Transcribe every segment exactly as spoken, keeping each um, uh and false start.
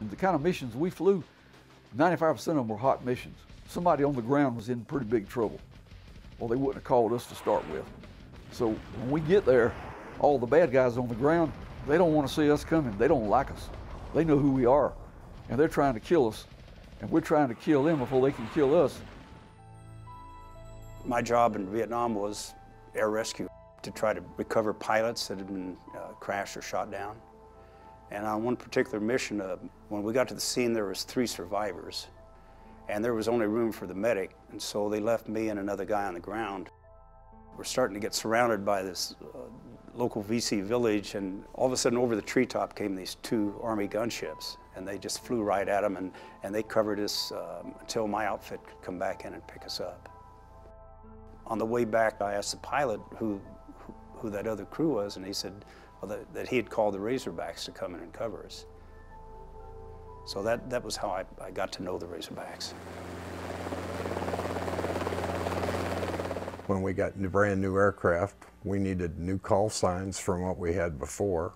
And the kind of missions we flew, ninety-five percent of them were hot missions. Somebody on the ground was in pretty big trouble, or they wouldn't have called us to start with. So when we get there, all the bad guys on the ground, they don't want to see us coming. They don't like us. They know who we are, and they're trying to kill us, and we're trying to kill them before they can kill us. My job in Vietnam was air rescue, to try to recover pilots that had been uh, crashed or shot down. And on one particular mission, uh, when we got to the scene, there was three survivors, and there was only room for the medic, and so they left me and another guy on the ground. We're starting to get surrounded by this uh, local V C village, and all of a sudden over the treetop came these two Army gunships, and they just flew right at them, and, and they covered us um, until my outfit could come back in and pick us up. On the way back, I asked the pilot who, who, who that other crew was, and he said well, that, that he had called the Razorbacks to come in and cover us. So that, that was how I, I got to know the Razorbacks. When we got new, brand new aircraft, we needed new call signs from what we had before.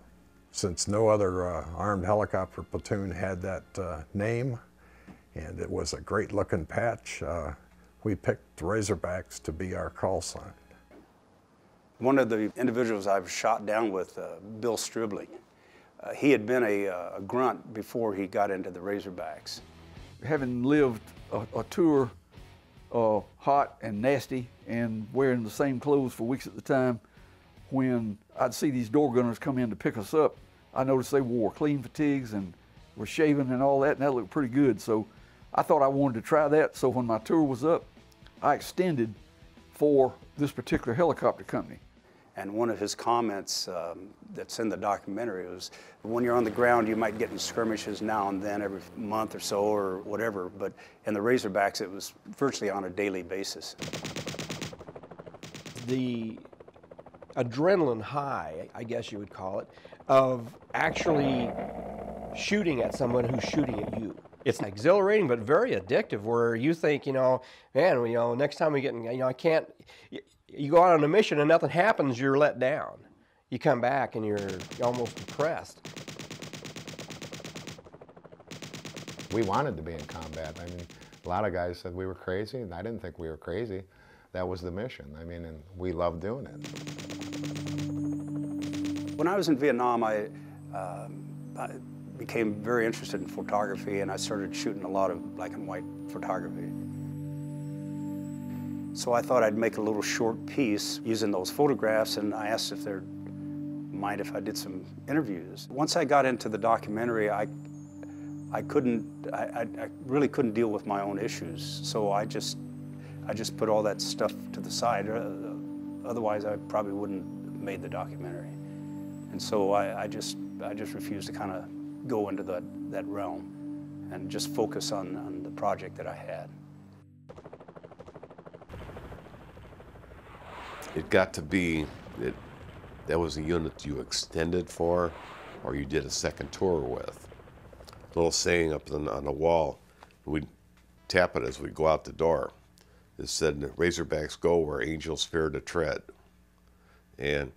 Since no other uh, armed helicopter platoon had that uh, name, and it was a great looking patch, uh, we picked the Razorbacks to be our call sign. One of the individuals I was shot down with, uh, Bill Stribling, uh, he had been a, uh, a grunt before he got into the Razorbacks. Having lived a, a tour Uh, hot and nasty and wearing the same clothes for weeks at the time, when I'd see these door gunners come in to pick us up, I noticed they wore clean fatigues and were shaven and all that, and that looked pretty good. So I thought I wanted to try that. So when my tour was up, I extended for this particular helicopter company. And one of his comments um, that's in the documentary was, when you're on the ground, you might get in skirmishes now and then every month or so or whatever, but in the Razorbacks, it was virtually on a daily basis. The adrenaline high, I guess you would call it, of actually shooting at someone who's shooting at you. It's exhilarating, but very addictive, where you think, you know, man, you know, next time we get, in, you know, I can't. You go out on a mission and nothing happens, you're let down. You come back and you're almost depressed. We wanted to be in combat. I mean, a lot of guys said we were crazy, and I didn't think we were crazy. That was the mission. I mean, and we loved doing it. When I was in Vietnam, I, um, I became very interested in photography, and I started shooting a lot of black and white photography. So I thought I'd make a little short piece using those photographs, and I asked if they'd mind if I did some interviews. Once I got into the documentary, I, I couldn't, I, I really couldn't deal with my own issues. So I just, I just put all that stuff to the side. Otherwise, I probably wouldn't have made the documentary. And so I, I just, I just refused to kind of go into that that realm, and just focus on, on the project that I had. It got to be that that was a unit you extended for, or you did a second tour with. A little saying up on, on the wall, we'd tap it as we'd go out the door. It said, Razorbacks go where angels fear to tread. And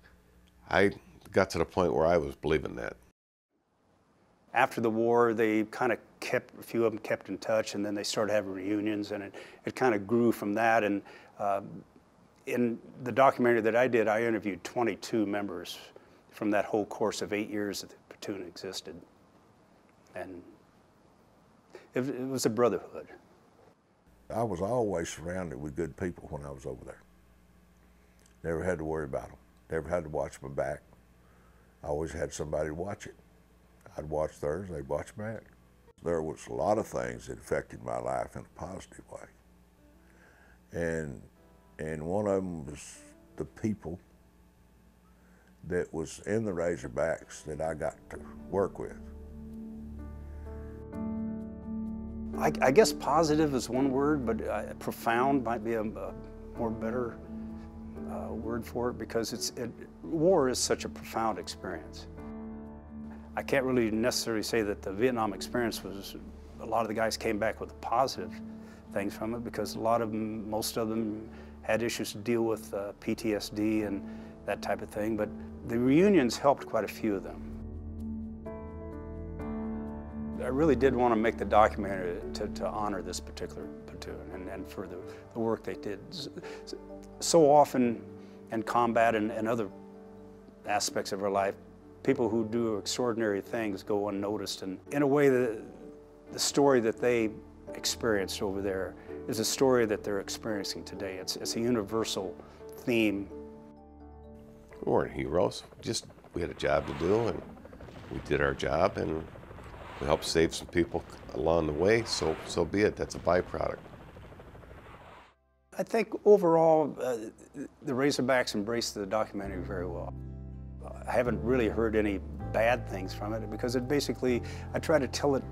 I got to the point where I was believing that. After the war, they kind of kept, a few of them kept in touch, and then they started having reunions, and it, it kind of grew from that. And uh, in the documentary that I did, I interviewed twenty-two members from that whole course of eight years that the platoon existed. And it, it was a brotherhood. I was always surrounded with good people when I was over there. Never had to worry about them. Never had to watch my back. I always had somebody to watch it. I'd watch theirs, they'd watch back. There was a lot of things that affected my life in a positive way. And And one of them was the people that was in the Razorbacks that I got to work with. I, I guess positive is one word, but uh, profound might be a, a more better uh, word for it, because it's, it, war is such a profound experience. I can't really necessarily say that the Vietnam experience was, a lot of the guys came back with positive things from it, because a lot of them, most of them, had issues to deal with uh, P T S D and that type of thing, but the reunions helped quite a few of them. I really did want to make the documentary to, to honor this particular platoon and, and for the, the work they did. So often in combat and, and other aspects of our life, people who do extraordinary things go unnoticed, and in a way the, the story that they experienced over there is a story that they're experiencing today. It's, it's a universal theme. We weren't heroes, just we had a job to do and we did our job and we helped save some people along the way, so, so be it, that's a byproduct. I think overall uh, the Razorbacks embraced the documentary very well. I haven't really heard any bad things from it because it basically, I try to tell it,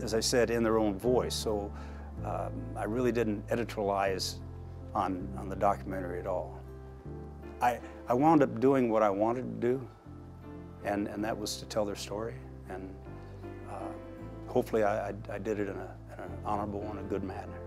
as I said, in their own voice, so um, I really didn't editorialize on, on the documentary at all. I, I wound up doing what I wanted to do, and, and that was to tell their story, and uh, hopefully I, I, I did it in, a, in an honorable and a good manner.